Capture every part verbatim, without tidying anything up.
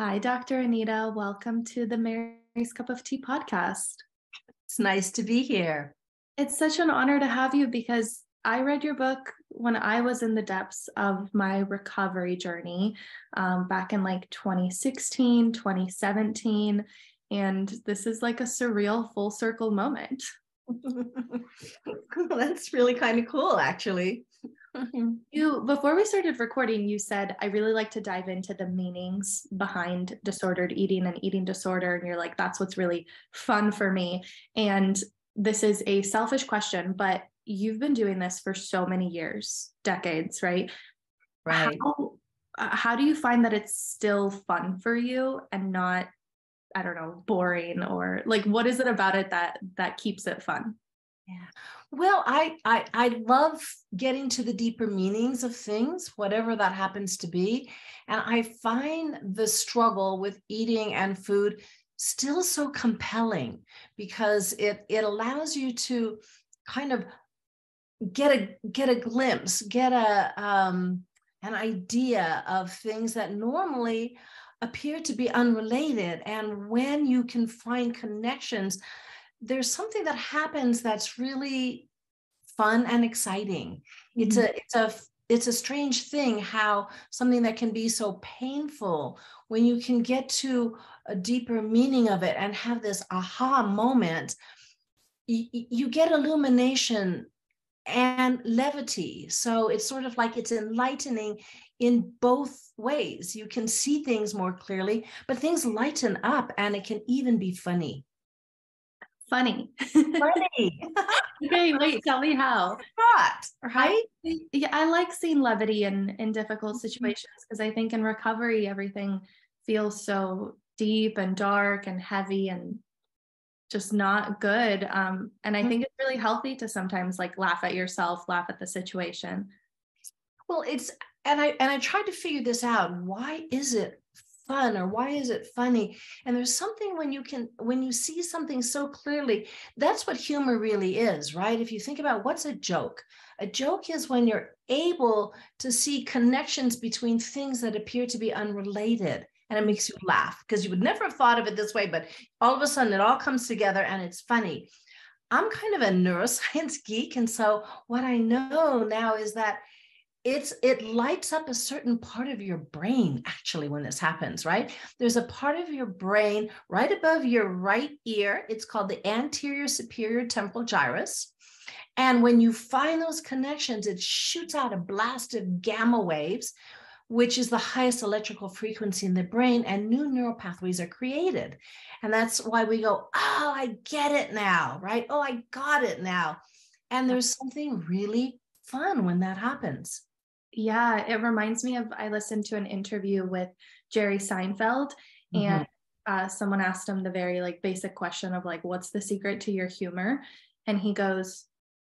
Hi, Doctor Anita. Welcome to the Mary's Cup of Tea podcast. It's nice to be here. It's such an honor to have you because I read your book when I was in the depths of my recovery journey um, back in like twenty sixteen, twenty seventeen. And this is like a surreal full circle moment. That's really kind of cool, actually. You, before we started recording, you said, I really like to dive into the meanings behind disordered eating and eating disorder. And you're like, that's what's really fun for me. And this is a selfish question, but you've been doing this for so many years, decades, right? Right. How, how do you find that it's still fun for you and not, I don't know, boring, or like, what is it about it that, that keeps it fun? Yeah. Well, I, I, I love getting to the deeper meanings of things, whatever that happens to be. And I find the struggle with eating and food still so compelling because it, it allows you to kind of get a, get a glimpse, get a, um, an idea of things that normally appear to be unrelated. And when you can find connections, there's something that happens that's really fun and exciting. Mm-hmm. It's a, it's a, it's a strange thing how something that can be so painful, when you can get to a deeper meaning of it and have this aha moment, y- you get illumination and levity. So it's sort of like it's enlightening in both ways. You can see things more clearly, but things lighten up and it can even be funny. Funny. Funny. Okay, wait, tell me how. Not, right? I, yeah, I like seeing levity in, in difficult situations because I think in recovery, everything feels so deep and dark and heavy and just not good. Um, and I think it's really healthy to sometimes like laugh at yourself, laugh at the situation. Well, it's, and I, and I tried to figure this out. Why is it fun, or why is it funny? And there's something when you can, when you see something so clearly, that's what humor really is, right? If you think about what's a joke, a joke is when you're able to see connections between things that appear to be unrelated. And it makes you laugh because you would never have thought of it this way, but all of a sudden it all comes together and it's funny. I'm kind of a neuroscience geek. And so what I know now is that it's, it lights up a certain part of your brain, actually, when this happens, right? There's a part of your brain right above your right ear. It's called the anterior superior temporal gyrus. And when you find those connections, it shoots out a blast of gamma waves, which is the highest electrical frequency in the brain, and new neural pathways are created. And that's why we go, oh, I get it now, right? Oh, I got it now. And there's something really fun when that happens. Yeah, it reminds me of, I listened to an interview with Jerry Seinfeld, mm-hmm. and uh, someone asked him the very like basic question of like, what's the secret to your humor? And he goes,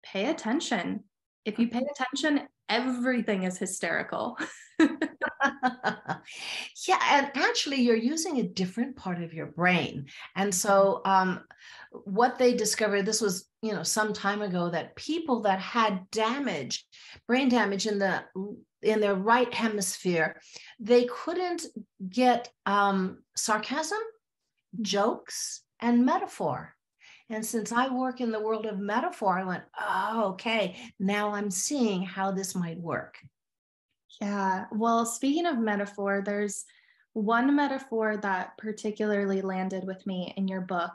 pay attention. If you pay attention, everything is hysterical. Yeah. And actually you're using a different part of your brain. And so um, what they discovered, this was, you know, some time ago, that people that had damage, brain damage in the, in their right hemisphere, they couldn't get um, sarcasm, jokes, and metaphor. And since I work in the world of metaphor, I went, oh, okay, now I'm seeing how this might work. Yeah. Well, speaking of metaphor, there's one metaphor that particularly landed with me in your book,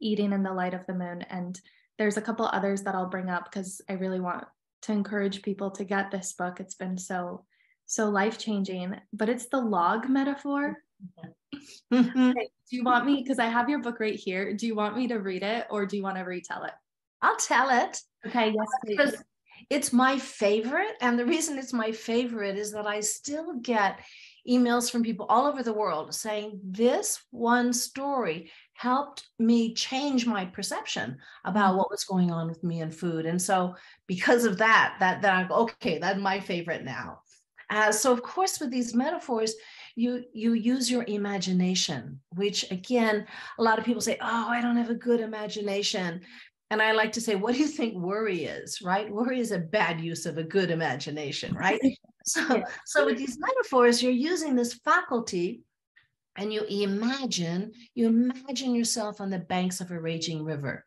Eating in the Light of the Moon. And there's a couple others that I'll bring up because I really want to encourage people to get this book. It's been so, so life-changing, but it's the log metaphor. Mm-hmm. Okay. Do you want me, because I have your book right here, do you want me to read it or do you want to retell it? I'll tell it. Okay, yes, please. It's my favorite. And the reason it's my favorite is that I still get emails from people all over the world saying this one story helped me change my perception about what was going on with me and food. And so because of that, that, that I'm okay, that's my favorite now. Uh, so of course, with these metaphors, You you use your imagination, which again, a lot of people say, oh, I don't have a good imagination. And I like to say, what do you think worry is, right? Worry is a bad use of a good imagination, right? So, yeah. So with these metaphors, you're using this faculty And you imagine, you imagine yourself on the banks of a raging river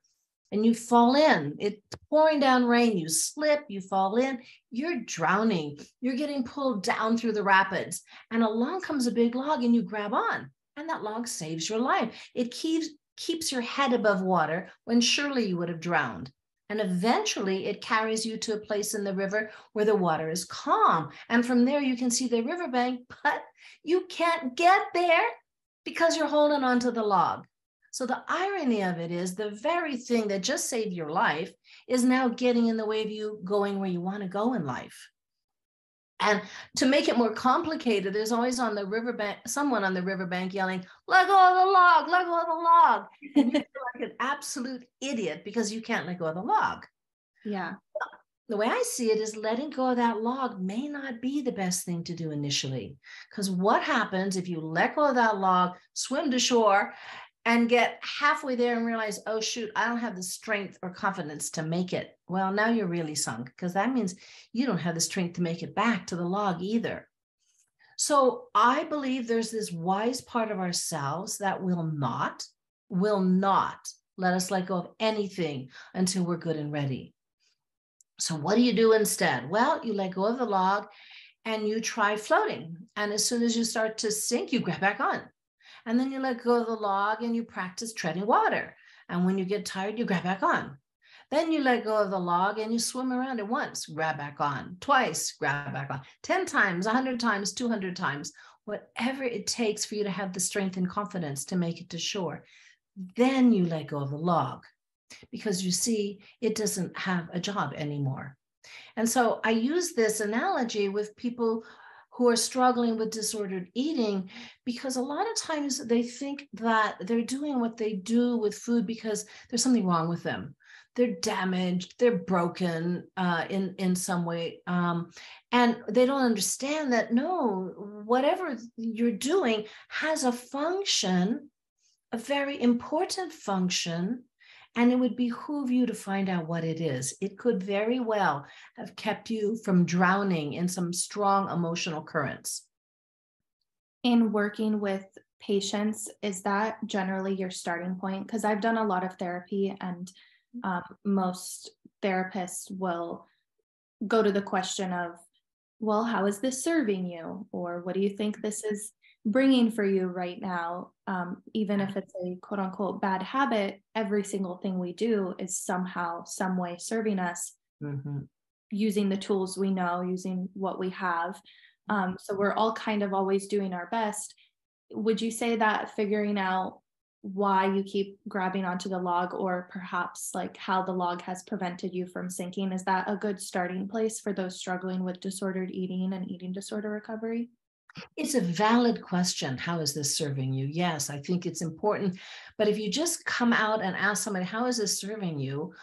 and you fall in, it's pouring down rain, you slip, you fall in, you're drowning, you're getting pulled down through the rapids, and along comes a big log and you grab on, and that log saves your life. It keeps, keeps your head above water when surely you would have drowned. And eventually it carries you to a place in the river where the water is calm. And from there, you can see the riverbank, but you can't get there because you're holding onto the log. So the irony of it is the very thing that just saved your life is now getting in the way of you going where you want to go in life. And to make it more complicated, there's always on the riverbank, someone on the riverbank yelling, let go of the log, let go of the log. And you feel like an absolute idiot because you can't let go of the log. Yeah. The way I see it is letting go of that log may not be the best thing to do initially. Because what happens if you let go of that log, swim to shore, and get halfway there and realize, oh, shoot, I don't have the strength or confidence to make it. Well, now you're really sunk, because that means you don't have the strength to make it back to the log either. So I believe there's this wise part of ourselves that will not, will not let us let go of anything until we're good and ready. So what do you do instead? Well, you let go of the log and you try floating. And as soon as you start to sink, you grab back on. And then you let go of the log and you practice treading water. And when you get tired, you grab back on. Then you let go of the log and you swim around it once, grab back on, twice, grab back on, ten times, one hundred times, two hundred times, whatever it takes for you to have the strength and confidence to make it to shore. Then you let go of the log because you see, it doesn't have a job anymore. And so I use this analogy with people who are struggling with disordered eating, because a lot of times they think that they're doing what they do with food because there's something wrong with them. They're damaged, they're broken uh, in, in some way. Um, and they don't understand that, no, whatever you're doing has a function, a very important function, and it would behoove you to find out what it is. It could very well have kept you from drowning in some strong emotional currents. In working with patients, is that generally your starting point? Because I've done a lot of therapy, and um, most therapists will go to the question of, well, how is this serving you? Or what do you think this is bringing for you right now? Um, even if it's a quote unquote bad habit, every single thing we do is somehow, some way serving us, mm-hmm. using the tools we know, using what we have. Um, so we're all kind of always doing our best. Would you say that figuring out why you keep grabbing onto the log, or perhaps like how the log has prevented you from sinking, is that a good starting place for those struggling with disordered eating and eating disorder recovery? It's a valid question. How is this serving you? Yes, I think it's important. But if you just come out and ask somebody, how is this serving you?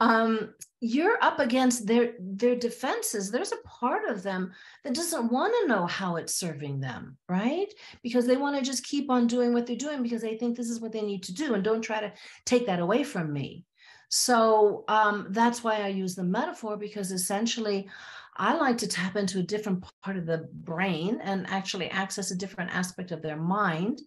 Um, you're up against their, their defenses. There's a part of them that doesn't want to know how it's serving them, right? Because they want to just keep on doing what they're doing because they think this is what they need to do. And don't try to take that away from me. So um, that's why I use the metaphor, because essentially, I like to tap into a different part of the brain and actually access a different aspect of their mind,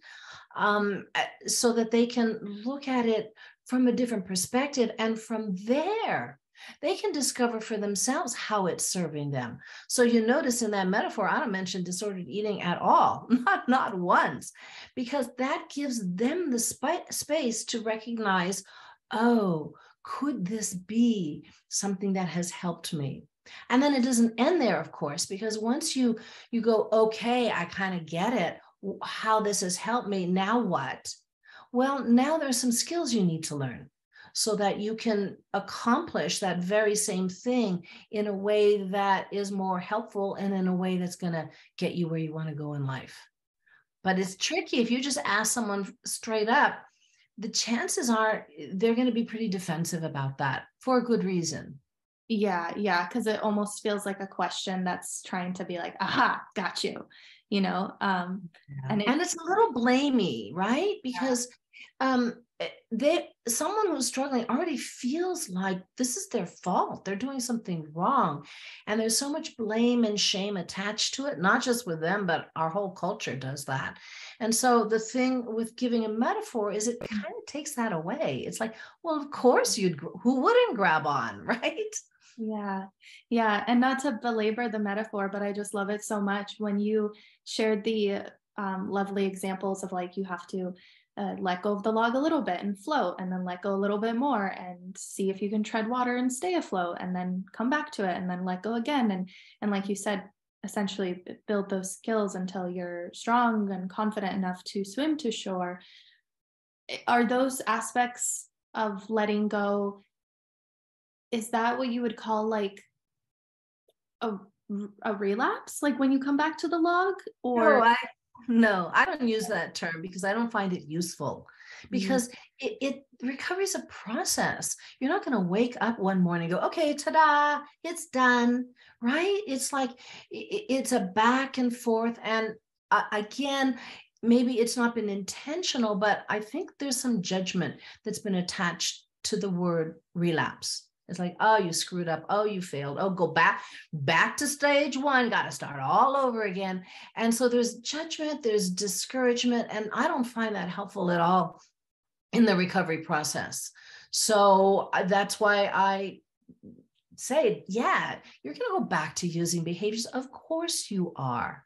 um, so that they can look at it from a different perspective. And from there, they can discover for themselves how it's serving them. So you notice in that metaphor, I don't mention disordered eating at all, not, not once, because that gives them the sp- space to recognize, oh, could this be something that has helped me? And then it doesn't end there, of course, because once you you go, okay, I kind of get it, how this has helped me, now what? Well, now there's some skills you need to learn so that you can accomplish that very same thing in a way that is more helpful and in a way that's going to get you where you want to go in life. But it's tricky. If you just ask someone straight up, the chances are they're going to be pretty defensive about that for a good reason. Yeah. Yeah. Cause it almost feels like a question that's trying to be like, aha, got you, you know? Um, yeah. and, it, and it's a little blamey, right? Because, yeah. um, they, someone who's struggling already feels like this is their fault. They're doing something wrong. And there's so much blame and shame attached to it, not just with them, but our whole culture does that. And so the thing with giving a metaphor is it kind of takes that away. It's like, well, of course you'd, who wouldn't grab on, right? Yeah. Yeah. And not to belabor the metaphor, but I just love it so much when you shared the um, lovely examples of like, you have to Uh, let go of the log a little bit and float, and then let go a little bit more and see if you can tread water and stay afloat, and then come back to it and then let go again. And, and like you said, essentially build those skills until you're strong and confident enough to swim to shore. Are those aspects of letting go, is that what you would call like a, a relapse? Like when you come back to the log, or? No, I- No, I don't use that term because I don't find it useful, because mm-hmm. it, it recovery is a process. You're not going to wake up one morning and go, okay, ta-da, it's done, right? It's like, it, it's a back and forth. And uh, again, maybe it's not been intentional, but I think there's some judgment that's been attached to the word relapse. It's like, oh, you screwed up. Oh, you failed. Oh, go back, back to stage one. Got to start all over again. And so there's judgment, there's discouragement. And I don't find that helpful at all in the recovery process. So that's why I say, yeah, you're going to go back to using behaviors. Of course you are.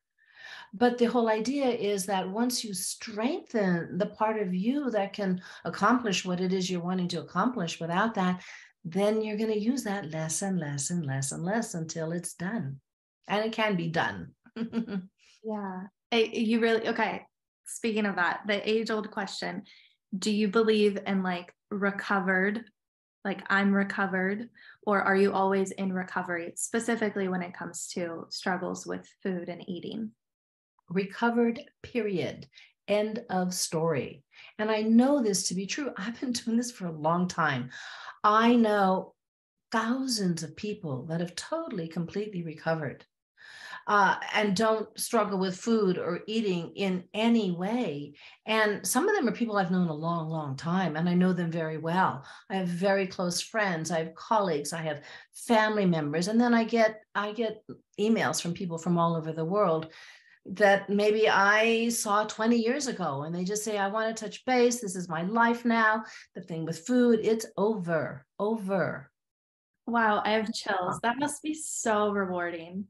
But the whole idea is that once you strengthen the part of you that can accomplish what it is you're wanting to accomplish without that, then you're going to use that less and less and less and less until it's done. And it can be done. Yeah. It, you really, okay. Speaking of that, the age old question, do you believe in like recovered, like I'm recovered, or are you always in recovery, specifically when it comes to struggles with food and eating? Recovered, period. End of story. And I know this to be true. I've been doing this for a long time. I know thousands of people that have totally, completely recovered uh, and don't struggle with food or eating in any way. And some of them are people I've known a long, long time, and I know them very well. I have very close friends. I have colleagues. I have family members. And then I get, I get emails from people from all over the world that maybe I saw twenty years ago, and they just say, I want to touch base. This is my life now. The thing with food, it's over, over. Wow. I have chills. That must be so rewarding.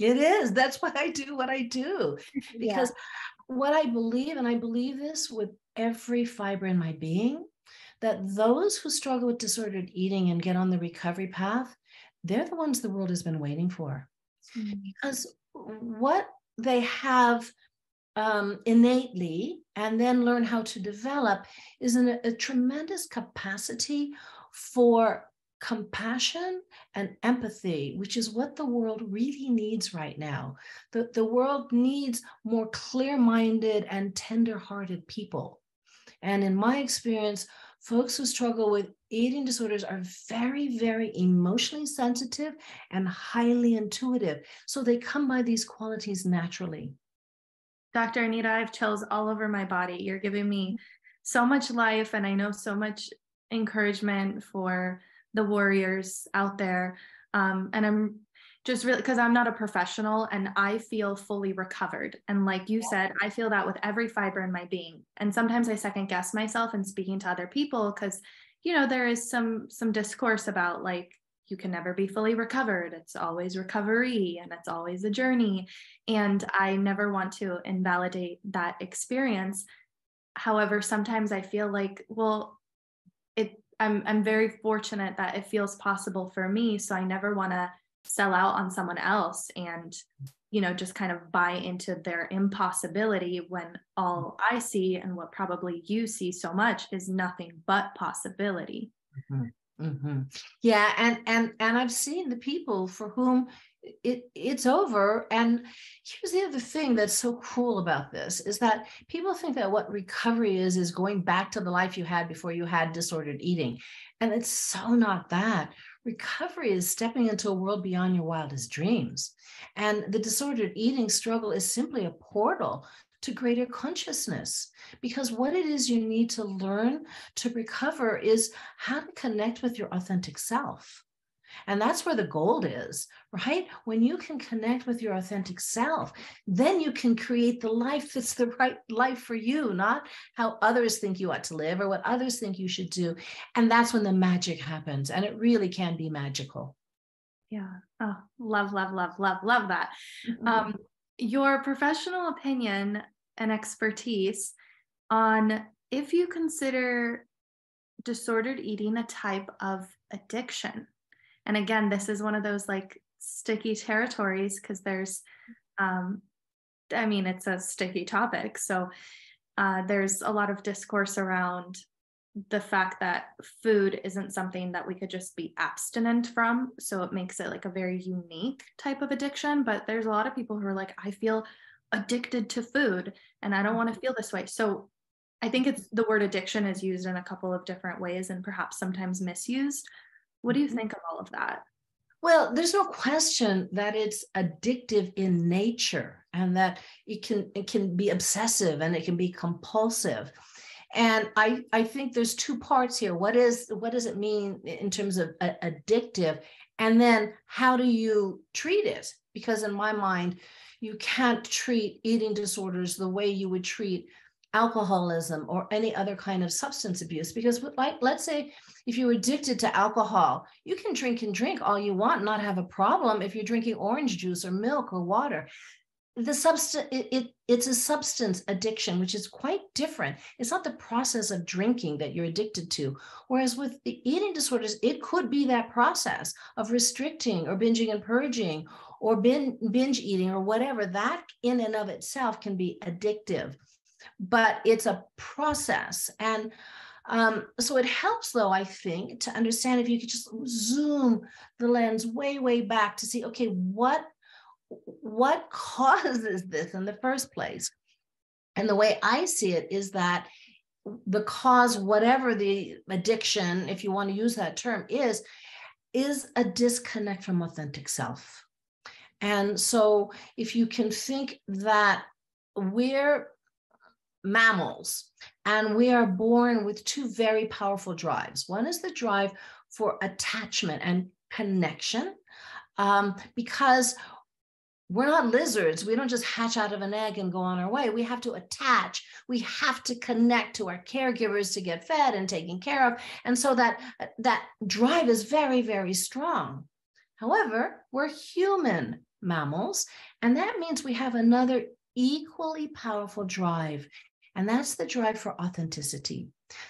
It is. That's why I do what I do, because yeah. what I believe, and I believe this with every fiber in my being, that those who struggle with disordered eating and get on the recovery path, they're the ones the world has been waiting for. Mm-hmm. Because what they have um, innately and then learn how to develop is an, a tremendous capacity for compassion and empathy, which is what the world really needs right now. The, the world needs more clear-minded and tender-hearted people. And in my experience, folks who struggle with eating disorders are very, very emotionally sensitive and highly intuitive. So they come by these qualities naturally. Doctor Anita, I have chills all over my body. You're giving me so much life, and I know so much encouragement for the warriors out there. Um, and I'm just really, because I'm not a professional, and I feel fully recovered. And like you said, I feel that with every fiber in my being. And sometimes I second guess myself in speaking to other people, because, you know, there is some, some discourse about like, you can never be fully recovered. It's always recovery, and it's always a journey. And I never want to invalidate that experience. However, sometimes I feel like, well, it, I'm, I'm very fortunate that it feels possible for me. So I never want to sell out on someone else and, you know, just kind of buy into their impossibility when all I see and what probably you see so much is nothing but possibility. Mm-hmm. Mm-hmm. Yeah. And, and, and I've seen the people for whom it it's over. And here's the other thing that's so cool about this is that people think that what recovery is, is going back to the life you had before you had disordered eating. And it's so not that. Recovery is stepping into a world beyond your wildest dreams. And the disordered eating struggle is simply a portal to greater consciousness, because what it is you need to learn to recover is how to connect with your authentic self. And that's where the gold is, right? When you can connect with your authentic self, then you can create the life that's the right life for you, not how others think you ought to live or what others think you should do. And that's when the magic happens. And it really can be magical. Yeah. Oh, love, love, love, love, love that. Mm-hmm. Um, your professional opinion and expertise on if you consider disordered eating a type of addiction. And again, this is one of those like sticky territories because there's, um, I mean, it's a sticky topic. So uh, there's a lot of discourse around the fact that food isn't something that we could just be abstinent from. So it makes it like a very unique type of addiction. But there's a lot of people who are like, I feel addicted to food and I don't want to feel this way. So I think it's the word addiction is used in a couple of different ways and perhaps sometimes misused. What do you think of all of that? Well, there's no question that it's addictive in nature and that it can it can be obsessive and it can be compulsive. And I, I think there's two parts here. What is what does it mean in terms of uh, addictive? And then how do you treat it? Because in my mind, you can't treat eating disorders the way you would treat alcoholism or any other kind of substance abuse, because like, let's say if you're addicted to alcohol, you can drink and drink all you want, not have a problem if you're drinking orange juice or milk or water. The substance, it, it, it's a substance addiction, which is quite different. It's not the process of drinking that you're addicted to. Whereas with the eating disorders, it could be that process of restricting or binging and purging or bin, binge eating or whatever. That in and of itself can be addictive. But it's a process. And um, so it helps, though, I think, to understand if you could just zoom the lens way, way back to see, okay, what, what causes this in the first place? And the way I see it is that the cause, whatever the addiction, if you want to use that term, is, is a disconnect from authentic self. And so if you can think that we're mammals, and we are born with two very powerful drives. One is the drive for attachment and connection, um, because we're not lizards. We don't just hatch out of an egg and go on our way. We have to attach. We have to connect to our caregivers to get fed and taken care of. And so that, that drive is very, very strong. However, we're human mammals, and that means we have another equally powerful drive. And that's the drive for authenticity,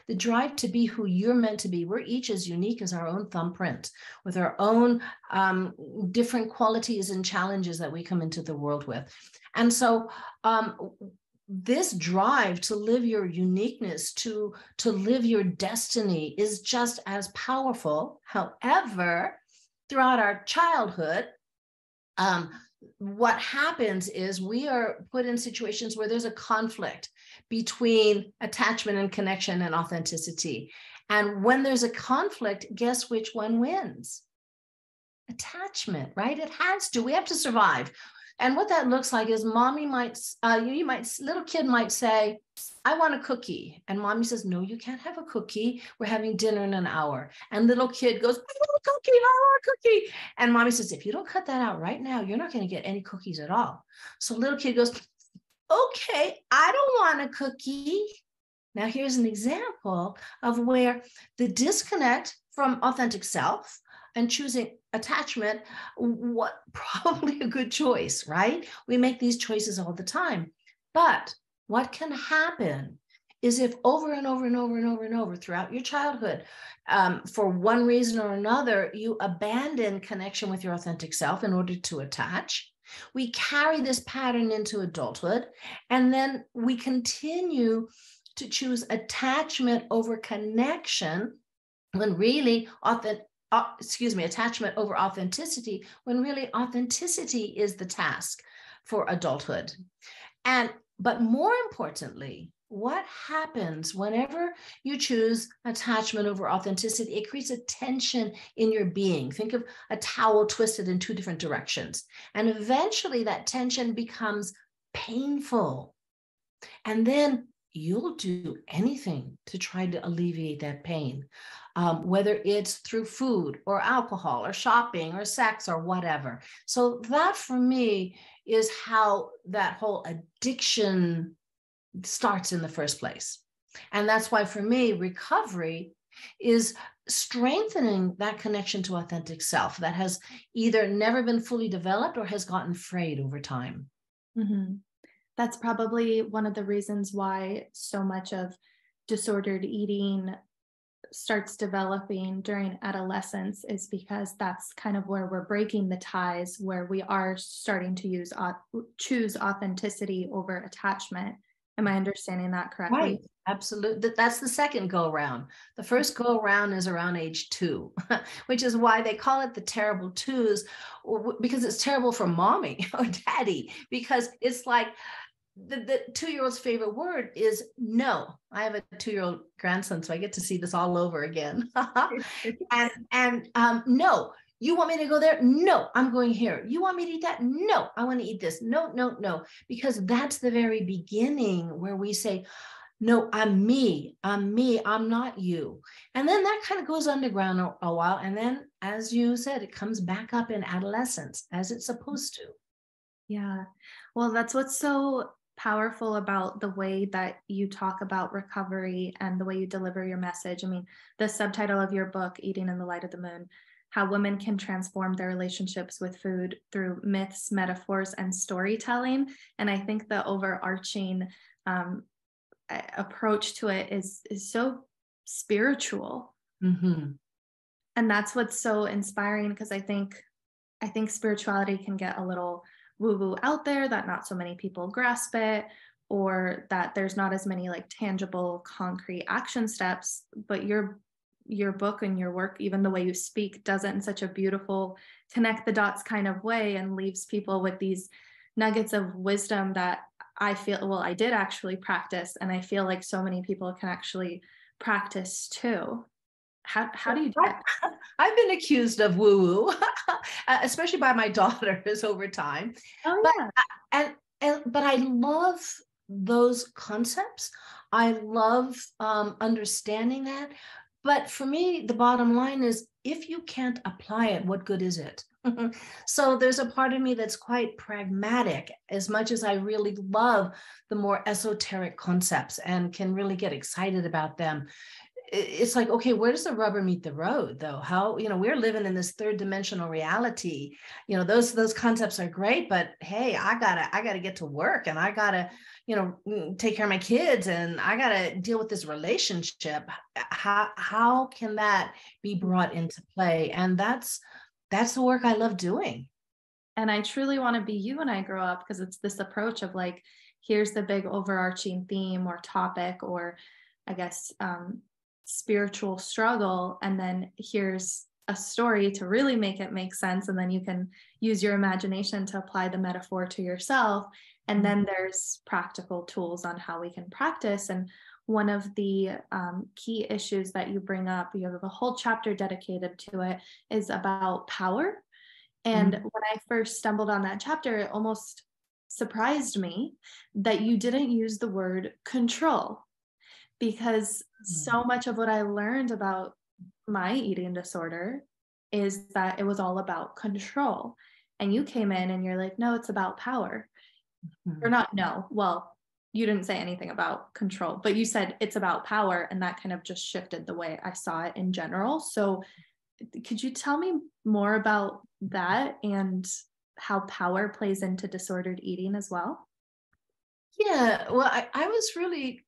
the drive to be who you're meant to be. We're each as unique as our own thumbprint with our own um, different qualities and challenges that we come into the world with. And so um, this drive to live your uniqueness, to, to live your destiny is just as powerful. However, throughout our childhood, um, what happens is we are put in situations where there's a conflict between attachment and connection and authenticity. And when there's a conflict, guess which one wins? Attachment, right? It has to. We have to survive. And what that looks like is mommy might, uh, you might, little kid might say, I want a cookie. And mommy says, no, you can't have a cookie. We're having dinner in an hour. And little kid goes, I want a cookie, I want a cookie. And mommy says, if you don't cut that out right now, you're not going to get any cookies at all. So little kid goes, okay, I don't want a cookie. Now here's an example of where the disconnect from authentic self and choosing attachment, what probably a good choice, right? We make these choices all the time. But what can happen is if over and over and over and over and over throughout your childhood, um, for one reason or another, you abandon connection with your authentic self in order to attach. We carry this pattern into adulthood, and then we continue to choose attachment over connection when really authentic. Uh, excuse me, attachment over authenticity, when really authenticity is the task for adulthood. And, but more importantly, what happens whenever you choose attachment over authenticity? It creates a tension in your being. Think of a towel twisted in two different directions. And eventually that tension becomes painful. And then you'll do anything to try to alleviate that pain, um, whether it's through food or alcohol or shopping or sex or whatever. So that for me is how that whole addiction starts in the first place. And that's why for me, recovery is strengthening that connection to authentic self that has either never been fully developed or has gotten frayed over time. Mm-hmm. That's probably one of the reasons why so much of disordered eating starts developing during adolescence, is because that's kind of where we're breaking the ties, where we are starting to use choose authenticity over attachment. Am I understanding that correctly? Right. Absolutely. That's the second go around. The first go around is around age two, which is why they call it the terrible twos, because it's terrible for mommy or daddy, because it's like the, the two-year-old's favorite word is no. I have a two-year-old grandson, so I get to see this all over again. and and um, no. You want me to go there? No, I'm going here. You want me to eat that? No, I want to eat this. No, no, no. Because that's the very beginning where we say, no, I'm me. I'm me. I'm not you. And then that kind of goes underground a, a while. And then, as you said, it comes back up in adolescence as it's supposed to. Yeah. Well, that's what's so powerful about the way that you talk about recovery and the way you deliver your message. I mean, the subtitle of your book, Eating in the Light of the Moon, How Women Can Transform Their Relationships with Food Through Myths, Metaphors, and Storytelling. And I think the overarching um, approach to it is, is so spiritual. Mm-hmm. And that's what's so inspiring, because I think, I think spirituality can get a little woo-woo out there, that not so many people grasp it, or that there's not as many like tangible, concrete action steps. But you're your book and your work, even the way you speak, does it in such a beautiful connect the dots kind of way, and leaves people with these nuggets of wisdom that I feel, well, I did actually practice. And I feel like so many people can actually practice too. How, how do you do that? I've been accused of woo-woo, especially by my daughters over time. Oh, yeah. But, and, and, but I love those concepts. I love um, understanding that. But for me, the bottom line is, if you can't apply it, what good is it? So there's a part of me that's quite pragmatic, as much as I really love the more esoteric concepts and can really get excited about them. It's like, okay, where does the rubber meet the road, though? How, you know, we're living in this third dimensional reality. You know, those those concepts are great, but hey, I gotta I gotta get to work, and I gotta, you know, take care of my kids, and I gotta deal with this relationship. How how can that be brought into play? And that's that's the work I love doing. And I truly want to be you when I grow up, because it's this approach of like, here's the big overarching theme or topic, or I guess um, spiritual struggle, and then here's a story to really make it make sense, and then you can use your imagination to apply the metaphor to yourself. And then there's practical tools on how we can practice. And one of the um, key issues that you bring up, you have a whole chapter dedicated to it, is about power. And mm-hmm. when I first stumbled on that chapter, it almost surprised me that you didn't use the word control, because so much of what I learned about my eating disorder is that it was all about control. And you came in and you're like, no, it's about power. Mm-hmm. Or not, no, well, you didn't say anything about control, but you said it's about power. And that kind of just shifted the way I saw it in general. So could you tell me more about that and how power plays into disordered eating as well? Yeah, well, I, I was really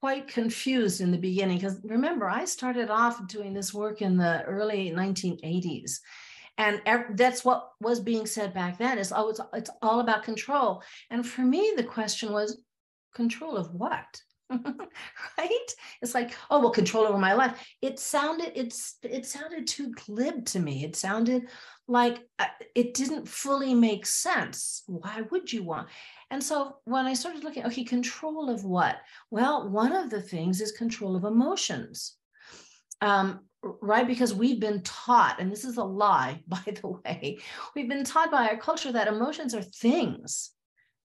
quite confused in the beginning, because remember, I started off doing this work in the early nineteen eighties. And that's what was being said back then, is, oh, it's, it's all about control. And for me, the question was, control of what? Right? It's like, oh, well, control over my life. It sounded, it's, it sounded too glib to me. It sounded like uh, it didn't fully make sense. Why would you want? And so when I started looking, okay, control of what? Well, one of the things is control of emotions. Um, Right, because we've been taught, and this is a lie, by the way, we've been taught by our culture that emotions are things,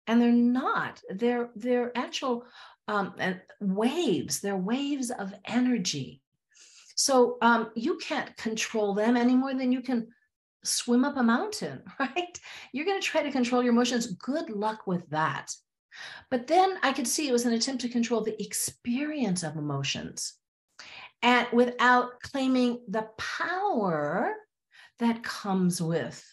And they're not. They're they're actual um, waves. They're waves of energy. So um, you can't control them any more than you can swim up a mountain, right? You're going to try to control your emotions. Good luck with that. But then I could see it was an attempt to control the experience of emotions, and without claiming the power that comes with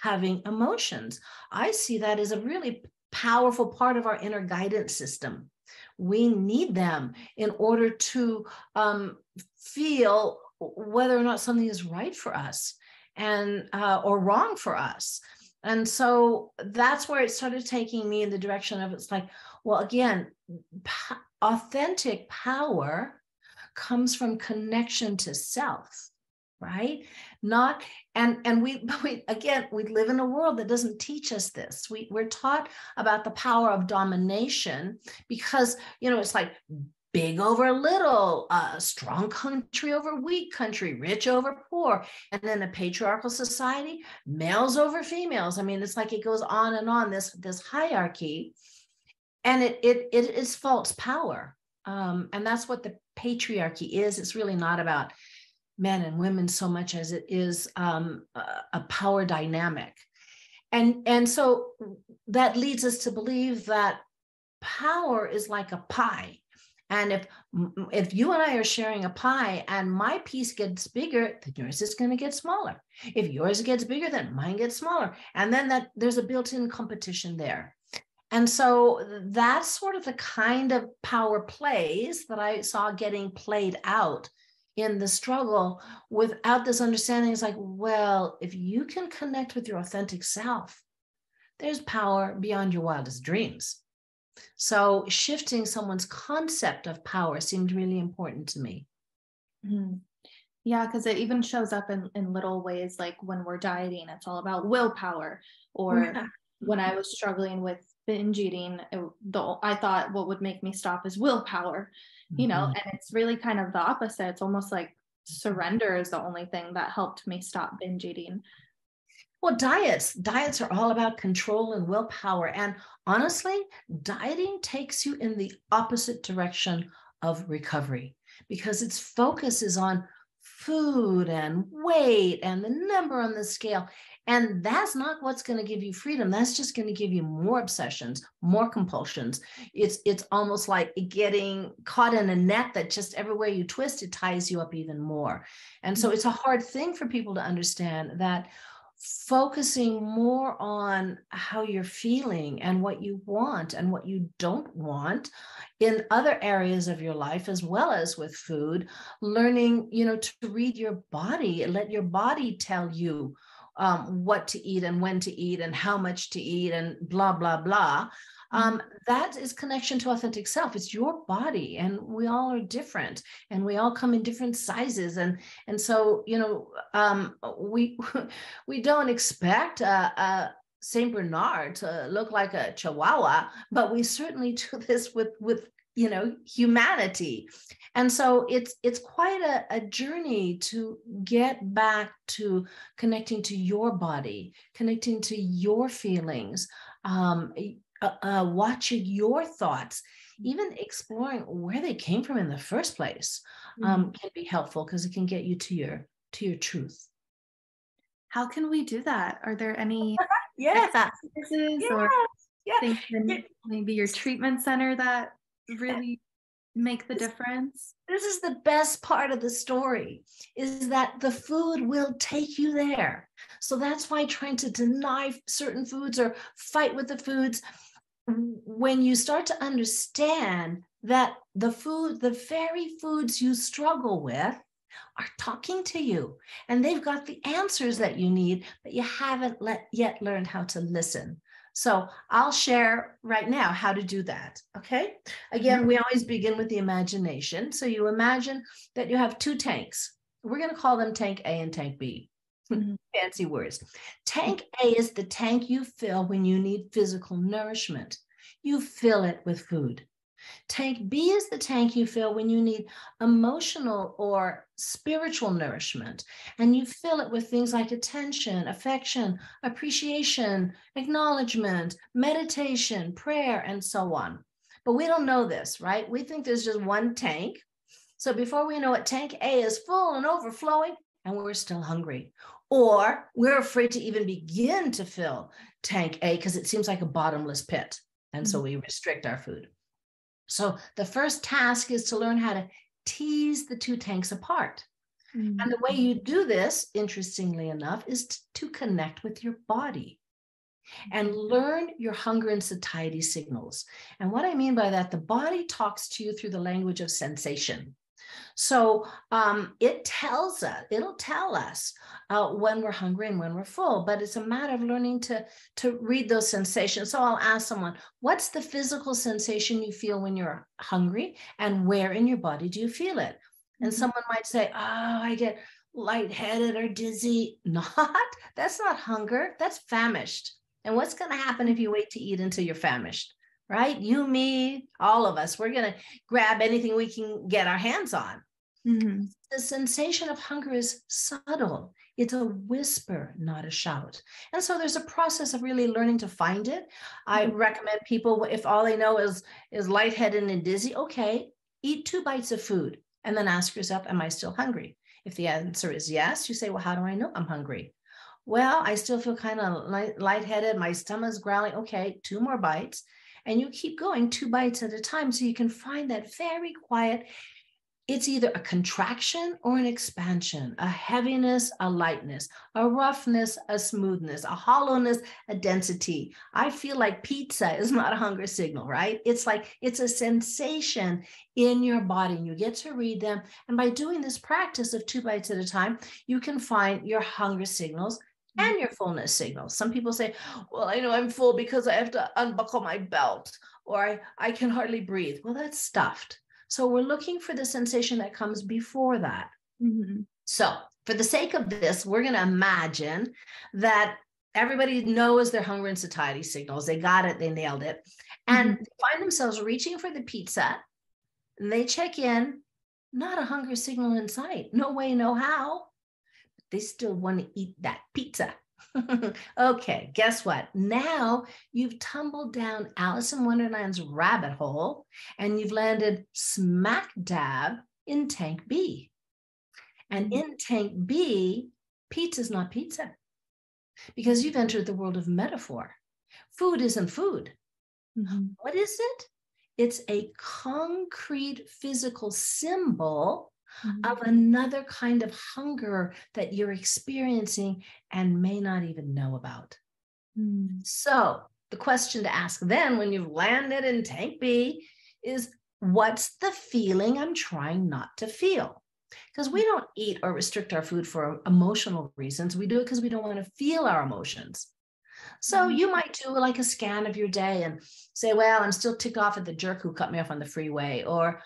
having emotions. I see that as a really powerful part of our inner guidance system. We need them in order to um, feel whether or not something is right for us and uh, or wrong for us. And so that's where it started taking me in the direction of, it's like, well, again, p- authentic power comes from connection to self, right? Not, and, and we, we, again, we live in a world that doesn't teach us this. We, we're taught about the power of domination because, you know, it's like big over little, uh, strong country over weak country, rich over poor. And then a patriarchal society, males over females. I mean, it's like it goes on and on, this, this hierarchy. And it, it, it is false power. Um, and that's what the patriarchy is. It's really not about men and women so much as it is um, a power dynamic. And, and so that leads us to believe that power is like a pie. And if if you and I are sharing a pie and my piece gets bigger, then yours is going to get smaller. If yours gets bigger, then mine gets smaller. And then that there's a built-in competition there. And so that's sort of the kind of power plays that I saw getting played out in the struggle without this understanding. It's like, well, if you can connect with your authentic self, there's power beyond your wildest dreams. So shifting someone's concept of power seemed really important to me. Mm-hmm. Yeah, because it even shows up in, in little ways, like when we're dieting, it's all about willpower. Or yeah. When I was struggling with binge eating, it, the, I thought what would make me stop is willpower, you mm-hmm. know, and it's really kind of the opposite. It's almost like surrender is the only thing that helped me stop binge eating. Well, diets, diets are all about control and willpower. And honestly, dieting takes you in the opposite direction of recovery because its focus is on food and weight and the number on the scale. And that's not what's going to give you freedom. That's just going to give you more obsessions, more compulsions. It's, it's almost like getting caught in a net that just everywhere you twist, it ties you up even more. And so it's a hard thing for people to understand that focusing more on how you're feeling and what you want and what you don't want in other areas of your life, as well as with food, learning, you know, to read your body and let your body tell you um, what to eat and when to eat and how much to eat and blah, blah, blah. Um, that is connection to authentic self. It's your body, and we all are different, and we all come in different sizes. And, and so, you know, um, we, we don't expect a, a Saint Bernard to look like a Chihuahua, but we certainly do this with, with, you know, humanity. And so it's, it's quite a, a journey to get back to connecting to your body, connecting to your feelings, um, Uh, uh, watching your thoughts, even exploring where they came from in the first place, um, mm-hmm. can be helpful because it can get you to your to your truth. How can we do that? Are there any yeah. exercises yeah. or yeah. things in maybe your treatment center that really make the difference? This is the best part of the story, is that the food will take you there. So that's why trying to deny certain foods or fight with the foods, when you start to understand that the food, the very foods you struggle with are talking to you, and they've got the answers that you need, but you haven't let, yet learned how to listen. So I'll share right now how to do that, okay? Again, we always begin with the imagination. So you imagine that you have two tanks. We're going to call them tank A and tank B. Mm-hmm. Fancy words. Tank A is the tank you fill when you need physical nourishment. You fill it with food. Tank B is the tank you fill when you need emotional or spiritual nourishment, and you fill it with things like attention, affection, appreciation, acknowledgement, meditation, prayer, and so on. But we don't know this, right? We think there's just one tank. So before we know it, tank A is full and overflowing, and we're still hungry. Or we're afraid to even begin to fill tank A because it seems like a bottomless pit. And so we restrict our food. So the first task is to learn how to tease the two tanks apart. Mm-hmm. And the way you do this, interestingly enough, is t- to connect with your body and learn your hunger and satiety signals. And what I mean by that, the body talks to you through the language of sensation. So um, it tells us, it'll tell us uh, when we're hungry and when we're full, but it's a matter of learning to, to read those sensations. So I'll ask someone, what's the physical sensation you feel when you're hungry, and where in your body do you feel it? And someone might say, oh, I get lightheaded or dizzy. Not, that's not hunger, that's famished. And what's going to happen if you wait to eat until you're famished? Right? You, me, all of us, we're going to grab anything we can get our hands on. Mm-hmm. The sensation of hunger is subtle. It's a whisper, not a shout. And so there's a process of really learning to find it. Mm-hmm. I recommend people, if all they know is, is lightheaded and dizzy, okay, eat two bites of food and then ask yourself, am I still hungry? If the answer is yes, you say, well, how do I know I'm hungry? Well, I still feel kind of light, lightheaded. My stomach's growling. Okay, two more bites. And you keep going two bites at a time so you can find that very quiet. It's either a contraction or an expansion, a heaviness, a lightness, a roughness, a smoothness, a hollowness, a density. I feel like pizza is not a hunger signal, right? It's like it's a sensation in your body, and you get to read them. And by doing this practice of two bites at a time, you can find your hunger signals and your fullness signals. Some people say, well, I know I'm full because I have to unbuckle my belt, or I, I can hardly breathe. Well, that's stuffed. So we're looking for the sensation that comes before that. Mm-hmm. So for the sake of this, we're going to imagine that everybody knows their hunger and satiety signals. They got it. They nailed it. And mm-hmm. they find themselves reaching for the pizza, and they check in, not a hunger signal in sight. No way, no how. They still want to eat that pizza. Okay, guess what? Now you've tumbled down Alice in Wonderland's rabbit hole, and you've landed smack dab in tank B. And in tank B, pizza's not pizza, because you've entered the world of metaphor. Food isn't food. Mm-hmm. What is it? It's a concrete physical symbol of another kind of hunger that you're experiencing and may not even know about. Mm. So the question to ask then, when you've landed in tank B, is what's the feeling I'm trying not to feel? Because we don't eat or restrict our food for emotional reasons. We do it because we don't want to feel our emotions. So you might do like a scan of your day and say, well, I'm still ticked off at the jerk who cut me off on the freeway, or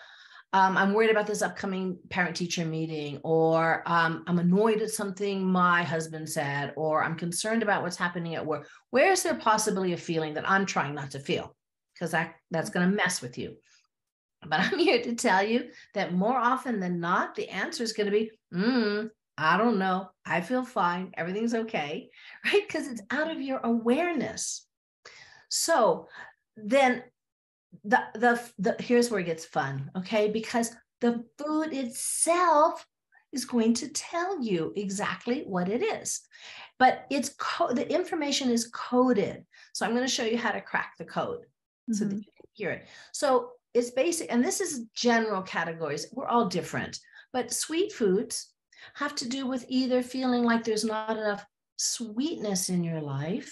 Um, I'm worried about this upcoming parent-teacher meeting, or um, I'm annoyed at something my husband said, or I'm concerned about what's happening at work. Where is there possibly a feeling that I'm trying not to feel? Because that, that's going to mess with you. But I'm here to tell you that more often than not, the answer is going to be, mm, I don't know. I feel fine. Everything's okay, right? Because it's out of your awareness. So then The, the the here's where it gets fun, okay? Because the food itself is going to tell you exactly what it is, but it's co- the information is coded. So I'm going to show you how to crack the code mm-hmm. so that you can hear it. So it's basic, and this is general categories. We're all different, but sweet foods have to do with either feeling like there's not enough sweetness in your life,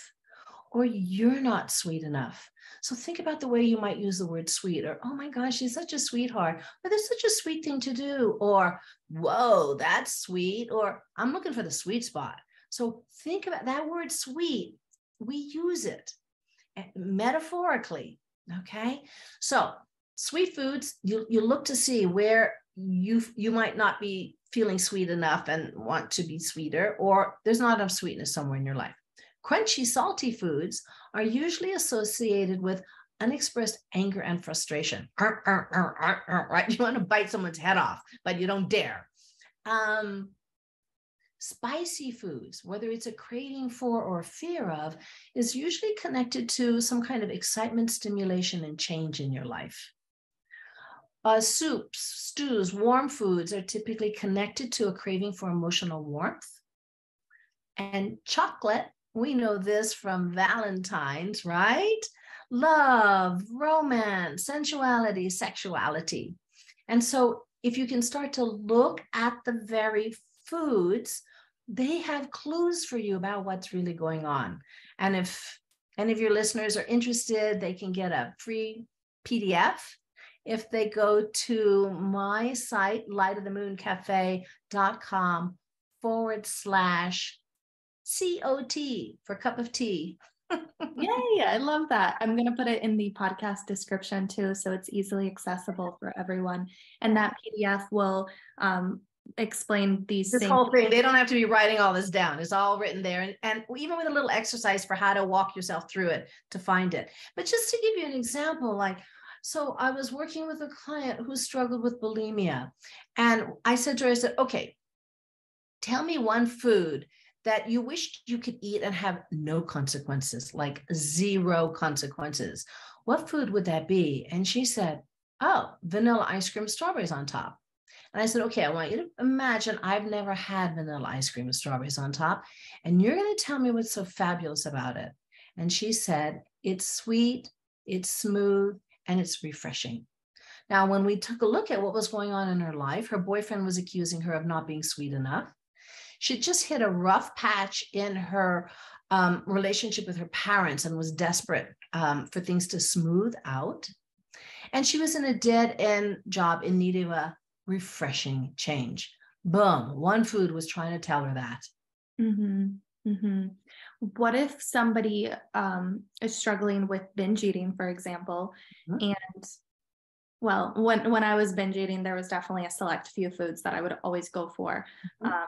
or you're not sweet enough. So think about the way you might use the word sweet, or, oh my gosh, she's such a sweetheart, or there's such a sweet thing to do, or, whoa, that's sweet, or I'm looking for the sweet spot. So think about that word sweet. We use it metaphorically, okay? So sweet foods, you, you look to see where you, you might not be feeling sweet enough and want to be sweeter, or there's not enough sweetness somewhere in your life. Crunchy, salty foods are usually associated with unexpressed anger and frustration. Arr, arr, arr, arr, arr, right? You want to bite someone's head off, but you don't dare. Um, spicy foods, whether it's a craving for or a fear of, is usually connected to some kind of excitement, stimulation, and change in your life. Uh, soups, stews, warm foods are typically connected to a craving for emotional warmth. And chocolate, we know this from Valentine's, right? Love, romance, sensuality, sexuality. And so if you can start to look at the very foods, they have clues for you about what's really going on. And if any of your listeners are interested, they can get a free P D F if they go to my site, light of the moon cafe dot com forward slash C O T for cup of tea. Yay, I love that. I'm going to put it in the podcast description too, so it's easily accessible for everyone. And that P D F will um, explain these this things. Whole thing. They don't have to be writing all this down. It's all written there. And, and even with a little exercise for how to walk yourself through it to find it. But just to give you an example, like, so I was working with a client who struggled with bulimia. And I said to her, I said, okay, tell me one food that you wished you could eat and have no consequences, like zero consequences. What food would that be? And she said, oh, vanilla ice cream, strawberries on top. And I said, okay, I want you to imagine I've never had vanilla ice cream with strawberries on top, and you're going to tell me what's so fabulous about it. And she said, it's sweet, it's smooth, and it's refreshing. Now, when we took a look at what was going on in her life, her boyfriend was accusing her of not being sweet enough. She just hit a rough patch in her um, relationship with her parents and was desperate um, for things to smooth out. And she was in a dead-end job in need of a refreshing change. Boom, one food was trying to tell her that. Mm-hmm. Mm-hmm. What if somebody um, is struggling with binge eating, for example, mm-hmm. and well, when, when I was binge eating, there was definitely a select few foods that I would always go for. Mm-hmm. Um,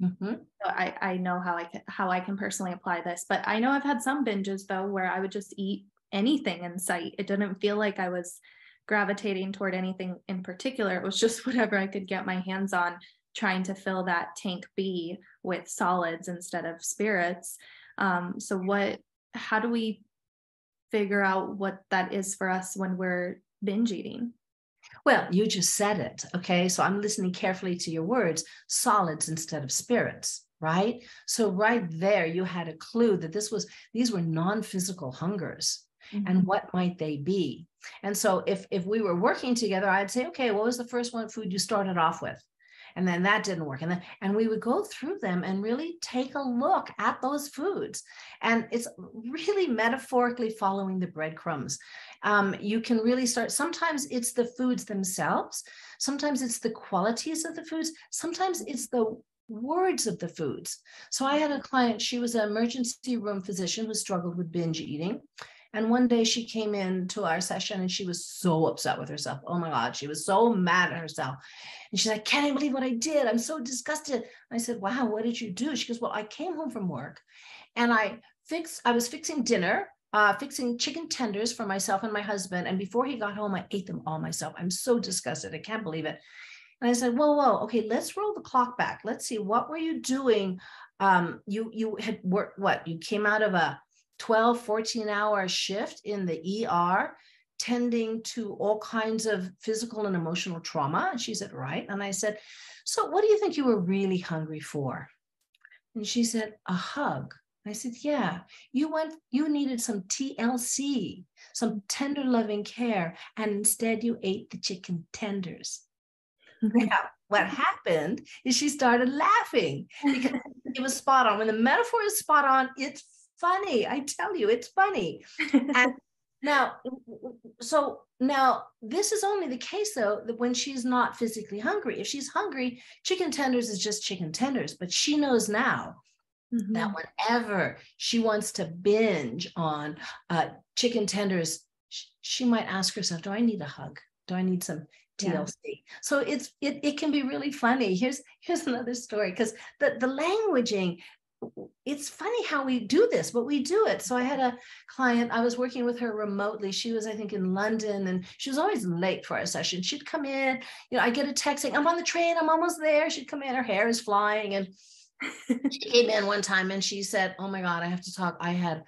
Mm-hmm. So I, I know how I can, how I can personally apply this, but I know I've had some binges though, where I would just eat anything in sight. It didn't feel like I was gravitating toward anything in particular. It was just whatever I could get my hands on, trying to fill that tank B with solids instead of spirits. Um, so what, how do we figure out what that is for us when we're binge eating? Well, you just said it, okay? So I'm listening carefully to your words, solids instead of spirits, right? So right there, you had a clue that this was, these were non-physical hungers. Mm-hmm. And what might they be? And so if, if we were working together, I'd say, okay, what was the first one food you started off with? And then that didn't work. And then, and we would go through them and really take a look at those foods. And it's really metaphorically following the breadcrumbs. Um, you can really start, sometimes it's the foods themselves, sometimes it's the qualities of the foods, sometimes it's the words of the foods. So I had a client, she was an emergency room physician who struggled with binge eating. And one day she came in to our session and she was so upset with herself. Oh my God, she was so mad at herself. And she's like, can't I believe what I did? I'm so disgusted. And I said, wow, what did you do? She goes, well, I came home from work and I fixed, I was fixing dinner. Uh, fixing chicken tenders for myself and my husband. And before he got home, I ate them all myself. I'm so disgusted. I can't believe it. And I said, whoa, whoa, okay, let's roll the clock back. Let's see, what were you doing? Um, you you had worked, what? You came out of a twelve, fourteen hour shift in the E R, tending to all kinds of physical and emotional trauma. And she said, right. And I said, so what do you think you were really hungry for? And she said, a hug. I said, yeah, you went, you needed some T L C, some tender loving care, and instead you ate the chicken tenders. Now, what happened is she started laughing because it was spot on. When the metaphor is spot on, it's funny. I tell you, it's funny. And now, so now this is only the case though, that when she's not physically hungry. If she's hungry, chicken tenders is just chicken tenders, but she knows now. Mm-hmm. That whenever she wants to binge on uh, chicken tenders, sh- she might ask herself, do I need a hug? Do I need some T L C? Yeah. So it's it it can be really funny. Here's here's another story, because the, the languaging it's funny how we do this, but we do it. So I had a client, I was working with her remotely. She was, I think, in London, and she was always late for our session. She'd come in, you know, I get a text saying, I'm on the train, I'm almost there. She'd come in, her hair is flying. And she came in one time and she said, oh my God, I have to talk. I had,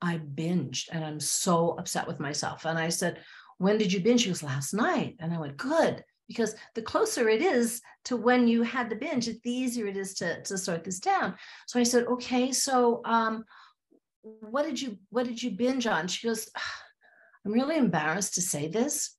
I binged and I'm so upset with myself. And I said, when did you binge? She was last night. And I went, good. Because the closer it is to when you had the binge, the easier it is to, to sort this down. So I said, okay, so um, what did you what did you binge on? She goes, I'm really embarrassed to say this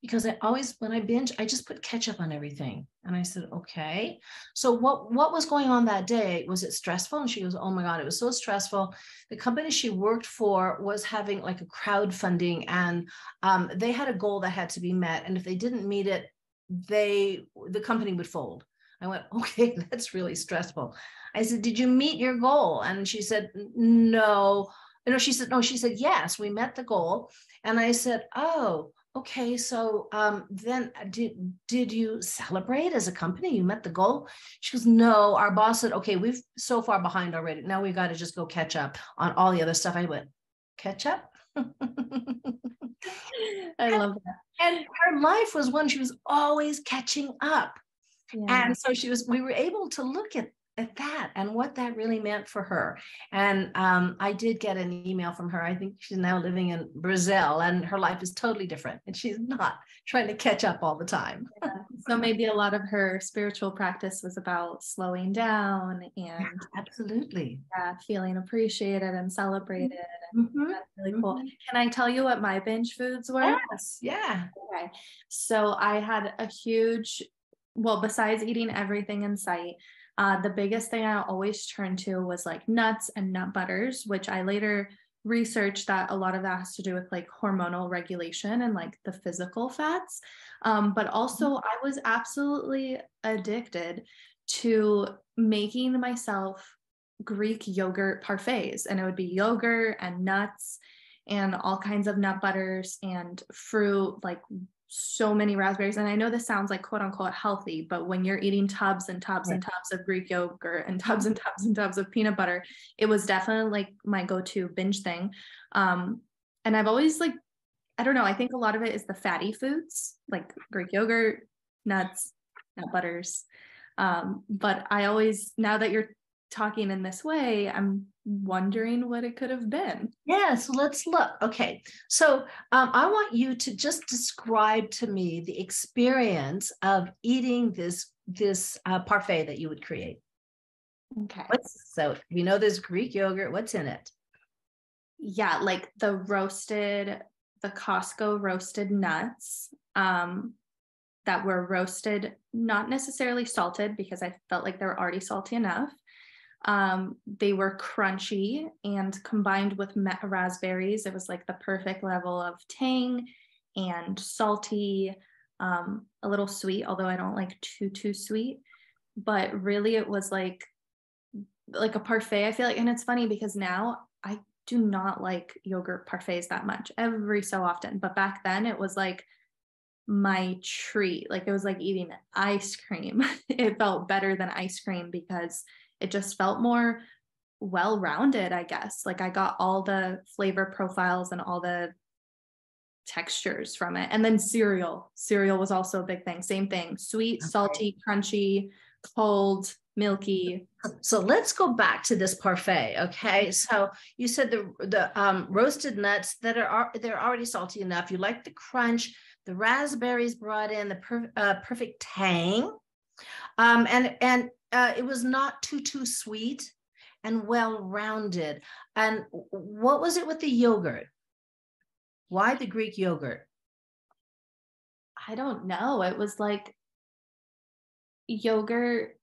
because I always, when I binge, I just put ketchup on everything. And I said, okay, so what, what was going on that day? Was it stressful? And she goes, oh my God, it was so stressful. The company she worked for was having like a crowdfunding, and um, they had a goal that had to be met. And if they didn't meet it, they, the company would fold. I went, okay, that's really stressful. I said, did you meet your goal? And she said, no, no, she said, no, she said, yes, we met the goal. And I said, oh, okay. So um, then did, did you celebrate as a company? You met the goal? She goes, no, our boss said, okay, we've so far behind already. Now we've got to just go catch up on all the other stuff. I went, catch up? I love that. And her life was one, she was always catching up. Yeah. And so she was, we were able to look at, at that and what that really meant for her. And um, I did get an email from her. I think she's now living in Brazil and her life is totally different. And she's not trying to catch up all the time. Yeah. So maybe a lot of her spiritual practice was about slowing down and yeah, absolutely yeah, feeling appreciated and celebrated. And mm-hmm. That's really cool. Mm-hmm. Can I tell you what my binge foods were? Yes. Yeah. Okay. So I had a huge, well, besides eating everything in sight, uh, the biggest thing I always turned to was like nuts and nut butters, which I later researched that a lot of that has to do with like hormonal regulation and like the physical fats. Um, but also I was absolutely addicted to making myself Greek yogurt parfaits, and it would be yogurt and nuts and all kinds of nut butters and fruit, like so many raspberries. And I know this sounds like quote unquote healthy, but when you're eating tubs and tubs and tubs of Greek yogurt and tubs and tubs and tubs of peanut butter, it was definitely like my go-to binge thing. Um, and I've always like, I don't know, I think a lot of it is the fatty foods, like Greek yogurt, nuts, nut butters. Um, but I always, now that you're talking in this way, I'm wondering what it could have been. Yes, let's look. Okay. So um, I want you to just describe to me the experience of eating this, this uh, parfait that you would create. Okay. What's, so we know there's Greek yogurt, what's in it? Yeah. Like the roasted, the Costco roasted nuts um, that were roasted, not necessarily salted because I felt like they were already salty enough. Um, they were crunchy and combined with ma- raspberries. It was like the perfect level of tang and salty, um, a little sweet, although I don't like too, too sweet, but really it was like, like a parfait, I feel like. And it's funny because now I do not like yogurt parfaits that much every so often, but back then it was like my treat. Like it was like eating ice cream. It felt better than ice cream because it just felt more well-rounded, I guess. Like I got all the flavor profiles and all the textures from it. And then cereal. Cereal was also a big thing. Same thing. Sweet, salty, crunchy, cold, milky. So let's go back to this parfait. Okay. So you said the, the um, roasted nuts that are, they're already salty enough. You like the crunch, the raspberries brought in the per, uh, perfect tang. Um, and, and, Uh, it was not too, too sweet and well-rounded. And what was it with the yogurt? Why the Greek yogurt? I don't know. It was like yogurt.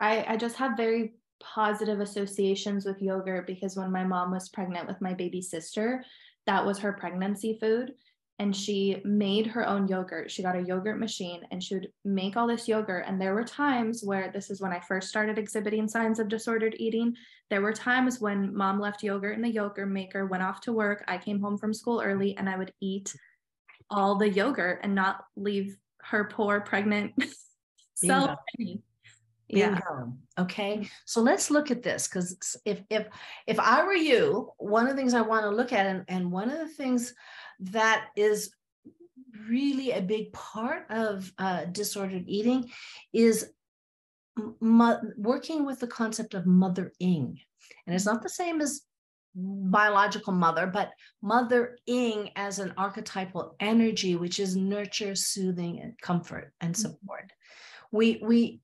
I, I just have very positive associations with yogurt because when my mom was pregnant with my baby sister, that was her pregnancy food. And she made her own yogurt. She got a yogurt machine and she would make all this yogurt. And there were times where, this is when I first started exhibiting signs of disordered eating. There were times when mom left yogurt in the yogurt maker, went off to work. I came home from school early and I would eat all the yogurt and not leave her poor pregnant self. Yeah. Bingo. Okay. So let's look at this. Cause if, if, if I were you, one of the things I want to look at, and, and one of the things that is really a big part of uh, disordered eating is m- working with the concept of mothering. And it's not the same as biological mother, but mothering as an archetypal energy, which is nurture, soothing, and comfort and support. We, we,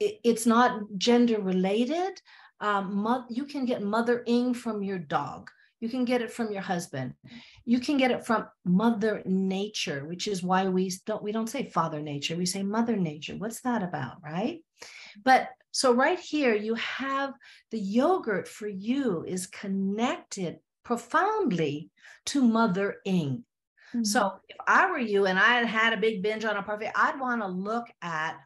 it's not gender related. Um, you can get mothering from your dog. You can get it from your husband. You can get it from Mother Nature, which is why we don't, we don't say Father Nature. We say Mother Nature. What's that about, right? But so right here, you have the yogurt for you is connected profoundly to mothering. Mm-hmm. So if I were you and I had had a big binge on a parfait, I'd want to look at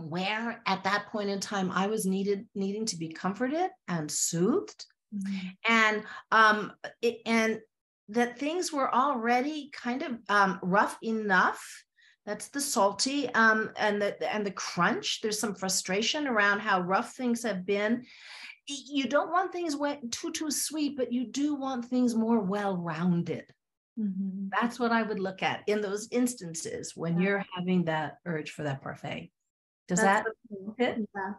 where at that point in time I was needed, needing to be comforted and soothed. Mm-hmm. And, um, it, and that things were already kind of um, rough enough. That's the salty um, and the and the crunch. There's some frustration around how rough things have been. You don't want things too, too sweet, but you do want things more well-rounded. Mm-hmm. That's what I would look at in those instances when yeah. you're having that urge for that parfait. Does That's that fit? So yeah.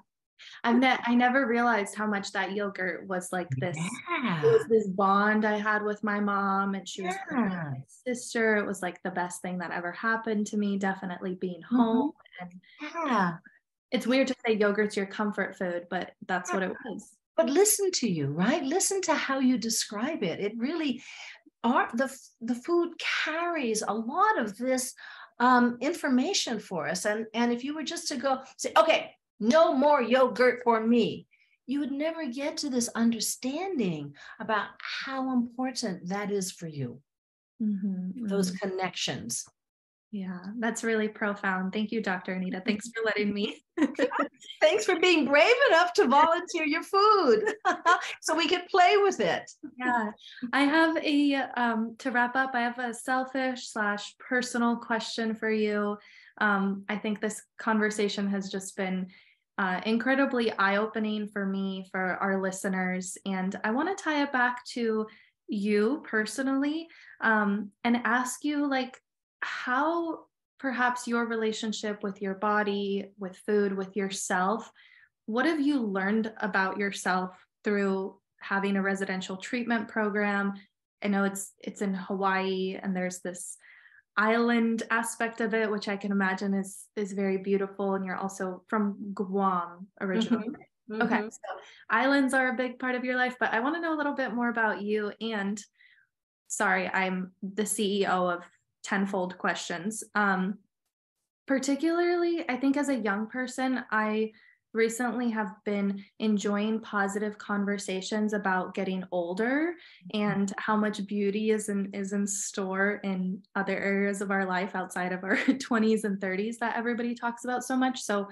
I've ne- I never realized how much that yogurt was like this, yeah. it was this bond I had with my mom, and she yeah. was my sister. It was like the best thing that ever happened to me, definitely being mm-hmm. home. And yeah. it's weird to say yogurt's your comfort food, but that's yeah. what it was. But listen to you, right? Listen to how you describe it. It really are the, the food carries a lot of this um, information for us. And, and if you were just to go say, okay, no more yogurt for me, you would never get to this understanding about how important that is for you. Mm-hmm. Those connections. Yeah, that's really profound. Thank you, Doctor Anita. Thanks for letting me. Thanks for being brave enough to volunteer your food so we could play with it. Yeah, I have a, um, to wrap up, I have a selfish slash personal question for you. Um, I think this conversation has just been uh, incredibly eye-opening for me, for our listeners. And I want to tie it back to you personally um, and ask you, like, how perhaps your relationship with your body, with food, with yourself, what have you learned about yourself through having a residential treatment program? I know it's it's in Hawaii, and there's this island aspect of it, which I can imagine is is very beautiful. And you're also from Guam originally. Mm-hmm. Okay, mm-hmm. So islands are a big part of your life, but I want to know a little bit more about you. And sorry, I'm the C E O of Tenfold Questions. Um, particularly, I think as a young person, I recently have been enjoying positive conversations about getting older and how much beauty is in, is in store in other areas of our life outside of our twenties and thirties that everybody talks about so much. So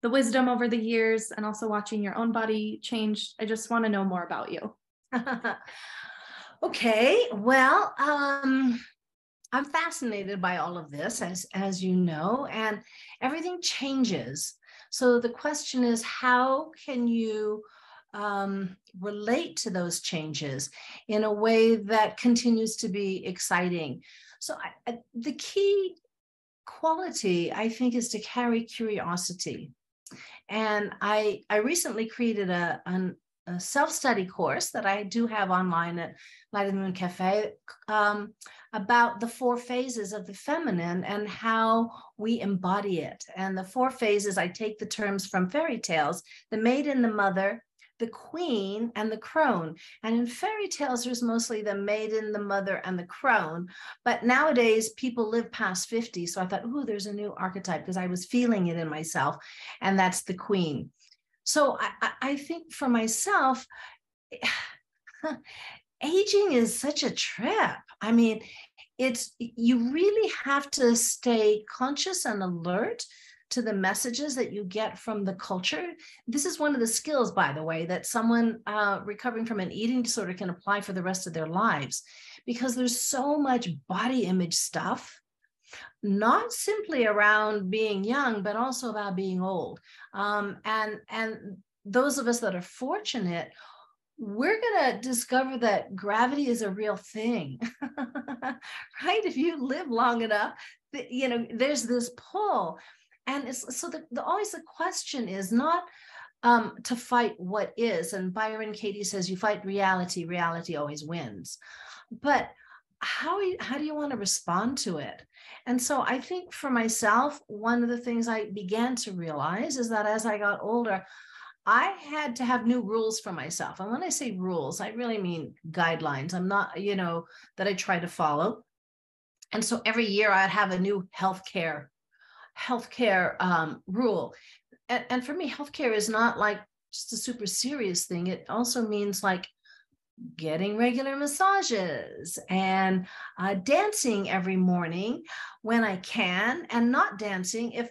the wisdom over the years and also watching your own body change, I just want to know more about you. Okay. Well, um, I'm fascinated by all of this, as, as you know, and everything changes. So the question is, how can you um, relate to those changes in a way that continues to be exciting? So I, I, the key quality, I think, is to carry curiosity. And I, I recently created a, an, a self-study course that I do have online at Light of the Moon Cafe um, about the four phases of the feminine and how we embody it. And the four phases, I take the terms from fairy tales, the maiden, the mother, the queen, and the crone. And in fairy tales, there's mostly the maiden, the mother, and the crone. But nowadays, people live past fifty. So I thought, ooh, there's a new archetype, because I was feeling it in myself. And that's the queen. So I, I think for myself, aging is such a trip. I mean, it's you really have to stay conscious and alert to the messages that you get from the culture. This is one of the skills, by the way, that someone uh, recovering from an eating disorder can apply for the rest of their lives, because there's so much body image stuff not simply around being young, but also about being old. Um, and, and those of us that are fortunate, we're going to discover that gravity is a real thing, right? If you live long enough, you know, there's this pull. And it's, so the, the, always the question is not um, to fight what is. And Byron Katie says, you fight reality, reality always wins. But how, how do you want to respond to it? And so I think for myself, one of the things I began to realize is that as I got older, I had to have new rules for myself. And when I say rules, I really mean guidelines. I'm not, you know, that I try to follow. And so every year I'd have a new healthcare, healthcare um, rule. And, and for me, healthcare is not like just a super serious thing. It also means like getting regular massages and uh, dancing every morning when I can, and not dancing if,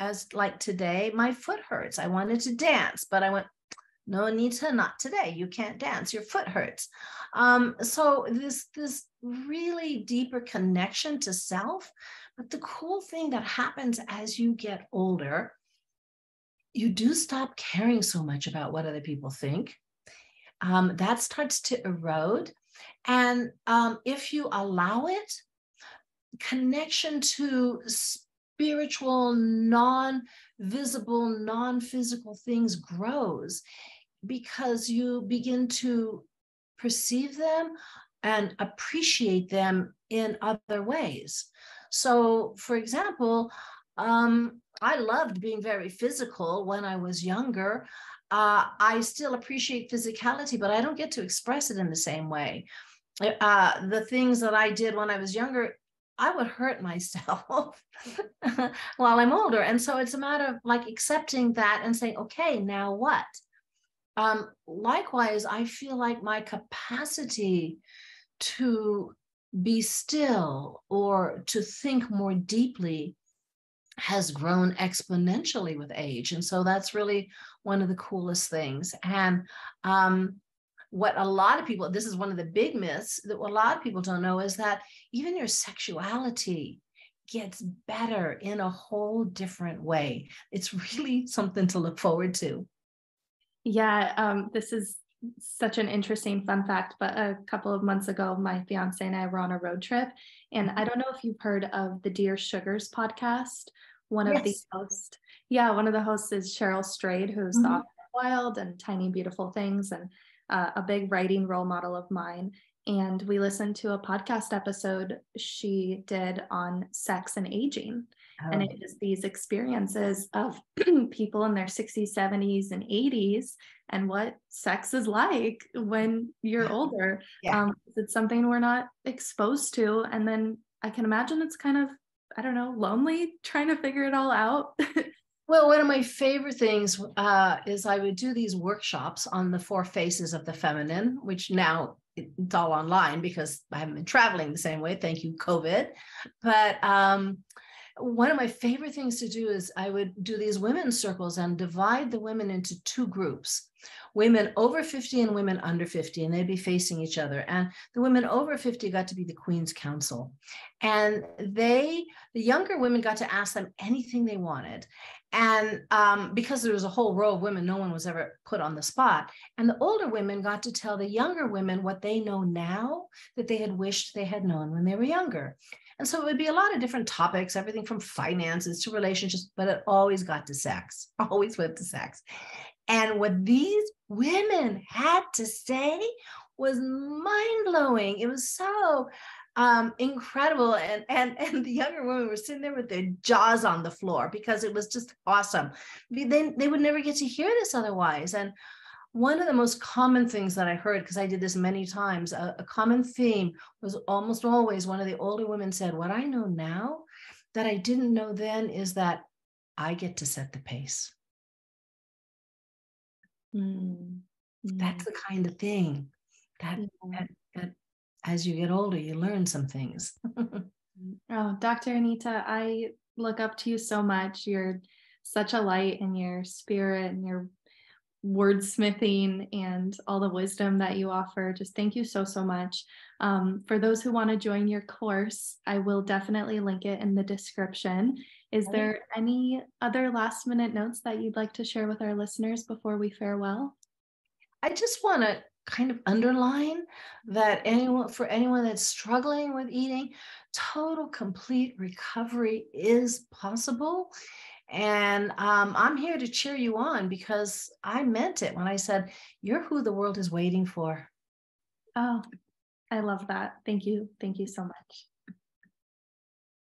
as like today, my foot hurts. I wanted to dance, but I went, no, Anita, not today. You can't dance. Your foot hurts. Um, so this, this really deeper connection to self. But the cool thing that happens as you get older, you do stop caring so much about what other people think. Um, that starts to erode. And um, if you allow it, connection to spirit, spiritual, non-visible, non-physical things grows, because you begin to perceive them and appreciate them in other ways. So, for example, um, I loved being very physical when I was younger. Uh, I still appreciate physicality, but I don't get to express it in the same way. Uh, the things that I did when I was younger, I would hurt myself while I'm older. And so it's a matter of like accepting that and saying, okay, now what? Um, likewise, I feel like my capacity to be still or to think more deeply has grown exponentially with age. And so that's really one of the coolest things. And um, what a lot of people, this is one of the big myths that a lot of people don't know, is that even your sexuality gets better in a whole different way. It's really something to look forward to. Yeah, um, this is such an interesting fun fact, but a couple of months ago, my fiance and I were on a road trip, and I don't know if you've heard of the Dear Sugars podcast. One yes. of the hosts, yeah, one of the hosts is Cheryl Strayed, who's mm-hmm. the author of Wild and Tiny Beautiful Things, and Uh, a big writing role model of mine. And we listened to a podcast episode she did on sex and aging. Oh. And it is these experiences of people in their sixties, seventies, and eighties and what sex is like when you're older. Yeah. Um, it's something we're not exposed to. And then I can imagine it's kind of, I don't know, lonely trying to figure it all out. Well, one of my favorite things uh, is I would do these workshops on the four faces of the feminine, which now it's all online because I haven't been traveling the same way. Thank you, COVID. But um, one of my favorite things to do is I would do these women's circles and divide the women into two groups, women over fifty and women under fifty, and they'd be facing each other. And the women over fifty got to be the Queen's Counsel. And they, the younger women got to ask them anything they wanted. And um, because there was a whole row of women, no one was ever put on the spot. And the older women got to tell the younger women what they know now that they had wished they had known when they were younger. And so it would be a lot of different topics, everything from finances to relationships, but it always got to sex, always went to sex. And what these women had to say was mind-blowing. It was so Um, incredible. And, and, and the younger women were sitting there with their jaws on the floor because it was just awesome. They, they would never get to hear this otherwise. And one of the most common things that I heard, because I did this many times, a, a common theme was almost always one of the older women said, what I know now that I didn't know then is that I get to set the pace. Mm. That's the kind of thing that, that, that as you get older, you learn some things. Oh, Doctor Anita, I look up to you so much. You're such a light in your spirit and your wordsmithing and all the wisdom that you offer. Just thank you so, so much. Um, for those who want to join your course, I will definitely link it in the description. Is there any other last minute notes that you'd like to share with our listeners before we farewell? I just want to kind of underline that anyone, for anyone that's struggling with eating, total, complete recovery is possible. And um, I'm here to cheer you on, because I meant it when I said, you're who the world is waiting for. Oh, I love that. Thank you. Thank you so much.